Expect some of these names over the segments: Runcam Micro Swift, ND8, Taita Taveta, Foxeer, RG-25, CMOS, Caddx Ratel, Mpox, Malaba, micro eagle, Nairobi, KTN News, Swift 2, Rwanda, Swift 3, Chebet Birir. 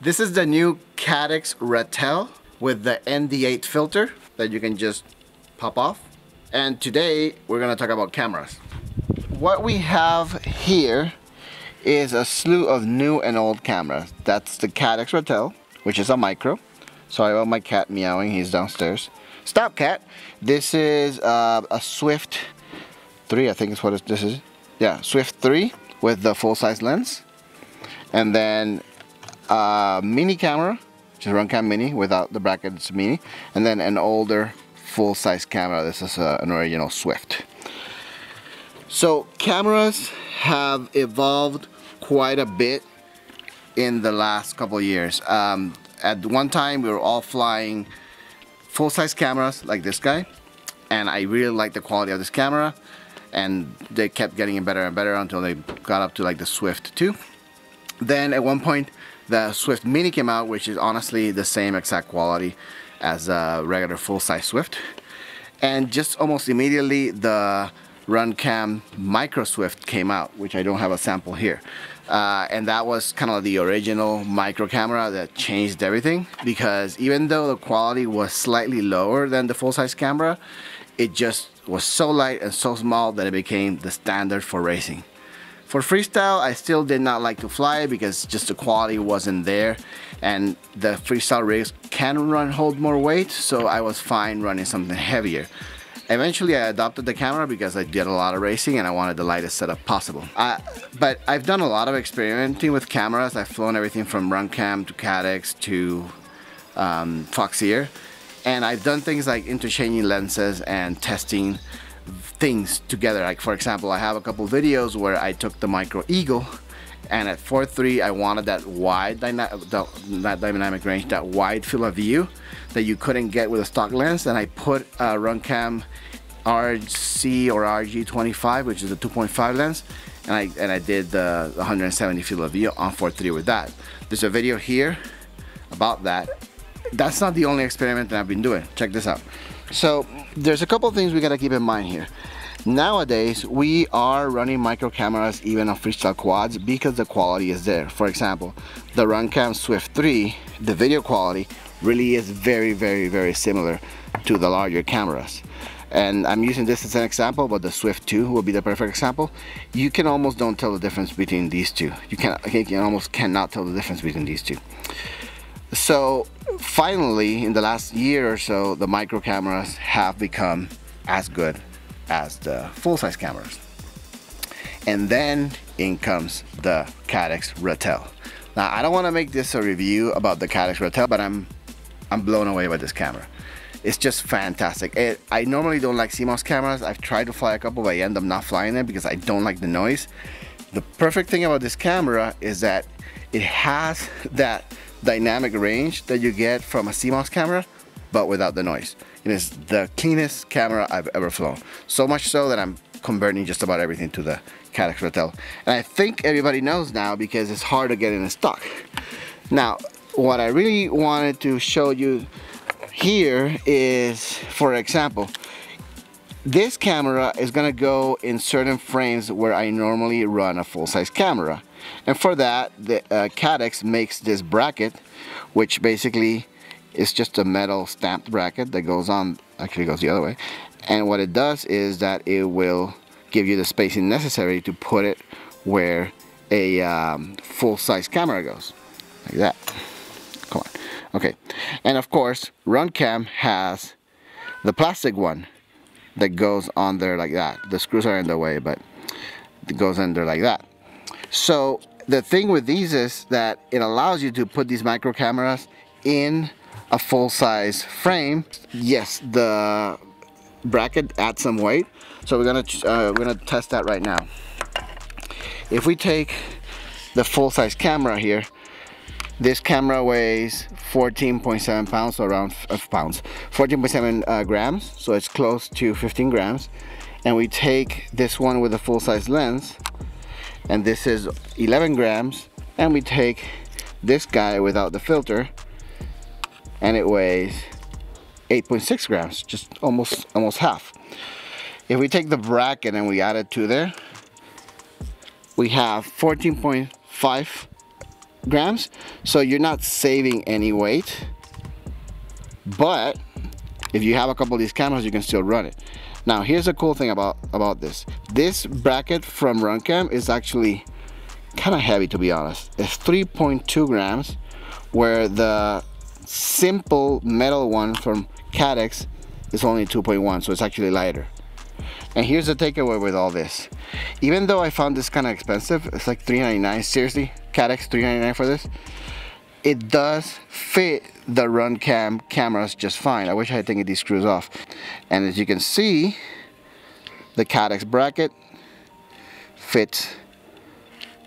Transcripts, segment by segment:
This is the new Caddx Ratel with the ND8 filter that you can just pop off. And today we're gonna talk about cameras. What we have here is a slew of new and old cameras. That's the Caddx Ratel, which is a micro. Sorry about my cat meowing, he's downstairs. Stop, cat. This is a Swift 3, I think is what this is. Yeah, Swift 3 with the full-size lens. And then a mini camera, which is Runcam Mini, without the brackets mini. And then an older full-size camera. This is an original Swift. So cameras have evolved quite a bit in the last couple of years. At one time we were all flying full-size cameras like this guy, and I really liked the quality of this camera, and they kept getting better and better until they got up to like the Swift 2. Then at one point the Swift Mini came out, which is honestly the same exact quality as a regular full-size Swift. And just almost immediately the Runcam Micro Swift came out, which I don't have a sample here. And that was kind of the original micro camera that changed everything, because even though the quality was slightly lower than the full-size camera, it just was so light and so small that it became the standard for racing. For freestyle, I still did not like to fly because just the quality wasn't there, and the freestyle rigs can hold more weight, so I was fine running something heavier. Eventually I adopted the camera because I did a lot of racing and I wanted the lightest setup possible. But I've done a lot of experimenting with cameras. I've flown everything from Runcam to Caddx to Foxeer. And I've done things like interchanging lenses and testing things together. Like for example, I have a couple videos where I took the Micro Eagle, and at 4.3 I wanted that wide dynamic range, that wide field of view that you couldn't get with a stock lens, and I put a Runcam RG-25, which is a 2.5 lens, and I did the 170 field of view on 4.3 with that. There's a video here about that. That's not the only experiment that I've been doing. Check this out. So there's a couple things we gotta keep in mind here. Nowadays, we are running micro cameras even on freestyle quads because the quality is there. For example, the Runcam Swift 3, the video quality really is very, very, very similar to the larger cameras. And I'm using this as an example, but the Swift 2 will be the perfect example. You can almost don't tell the difference between these two. You almost cannot tell the difference between these two. So finally, in the last year or so, the micro cameras have become as good as the full-size cameras. And then in comes the Caddx Ratel. Now, I don't want to make this a review about the Caddx Ratel, but I'm blown away by this camera. It's just fantastic. I normally don't like CMOS cameras. I've tried to fly a couple, but I end up not flying them because I don't like the noise. The perfect thing about this camera is that it has that dynamic range that you get from a CMOS camera, but without the noise. It is the cleanest camera I've ever flown. So much so that I'm converting just about everything to the Caddx Ratel. And I think everybody knows now because it's hard to get in stock. Now, what I really wanted to show you here is, for example, this camera is gonna go in certain frames where I normally run a full-size camera. And for that, the Caddx makes this bracket, which basically it's just a metal stamped bracket that goes on, actually goes the other way. And what it does is that it will give you the spacing necessary to put it where a full-size camera goes. Like that. Come on. Okay. And of course, Runcam has the plastic one that goes on there like that. The screws are in the way, but it goes under like that. So the thing with these is that it allows you to put these micro cameras in a full-size frame. Yes, the bracket adds some weight, so we're gonna test that right now. If we take the full-size camera here, this camera weighs 14.7 pounds, so around 14.7 grams, so it's close to 15 grams. And we take this one with a full-size lens, and this is 11 grams, and we take this guy without the filter, and it weighs 8.6 grams, just almost half. If we take the bracket and we add it to there, we have 14.5 grams, so you're not saving any weight. But if you have a couple of these cameras, you can still run it. Now here's the cool thing about this bracket from Runcam is actually kind of heavy, to be honest. It's 3.2 grams, where the simple metal one from Caddx is only 2.1, so it's actually lighter. And here's the takeaway with all this. Even though I found this kind of expensive, it's like $399, seriously, Caddx $399 for this. It does fit the Runcam cameras just fine. I wish I had taken these screws off. And as you can see, the Caddx bracket fits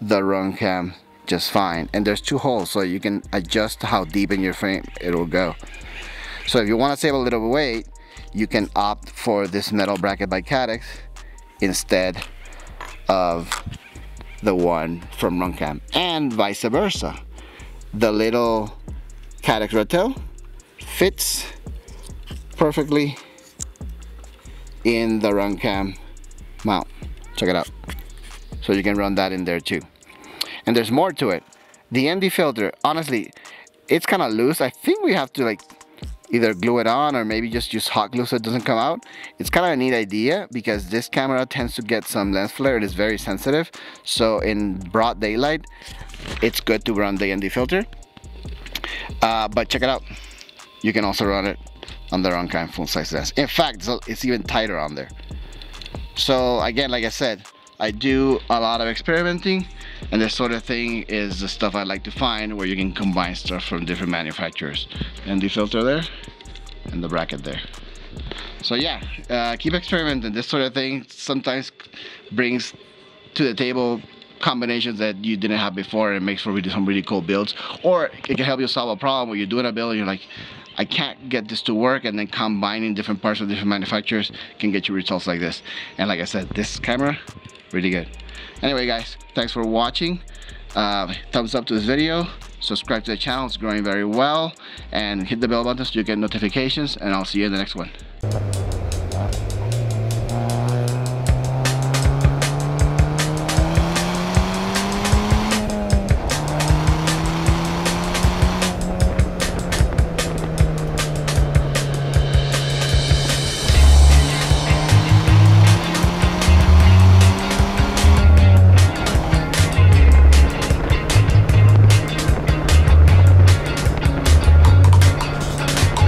the Runcam just fine. And there's two holes, so you can adjust how deep in your frame it will go. So if you want to save a little weight, you can opt for this metal bracket by Caddx instead of the one from Runcam, and vice versa. The little Caddx Ratel fits perfectly in the Runcam mount. Check it out. So you can run that in there too. And there's more to it. The ND filter, honestly, it's kind of loose. I think we have to like either glue it on or maybe just use hot glue so it doesn't come out. It's kind of a neat idea because this camera tends to get some lens flare. It is very sensitive. So in broad daylight, it's good to run the ND filter. But check it out. You can also run it on the Runcam full-size lens. In fact, it's even tighter on there. So again, like I said, I do a lot of experimenting, and this sort of thing is the stuff I like to find where you can combine stuff from different manufacturers. And the filter there, and the bracket there. So yeah, keep experimenting. This sort of thing sometimes brings to the table combinations that you didn't have before, and it makes for some really cool builds. Or it can help you solve a problem where you're doing a build and you're like, I can't get this to work, and then combining different parts of different manufacturers can get you results like this. And like I said, this camera, really good. Anyway guys, thanks for watching. Thumbs up to this video, subscribe to the channel, it's growing very well, and hit the bell button so you get notifications, and I'll see you in the next one.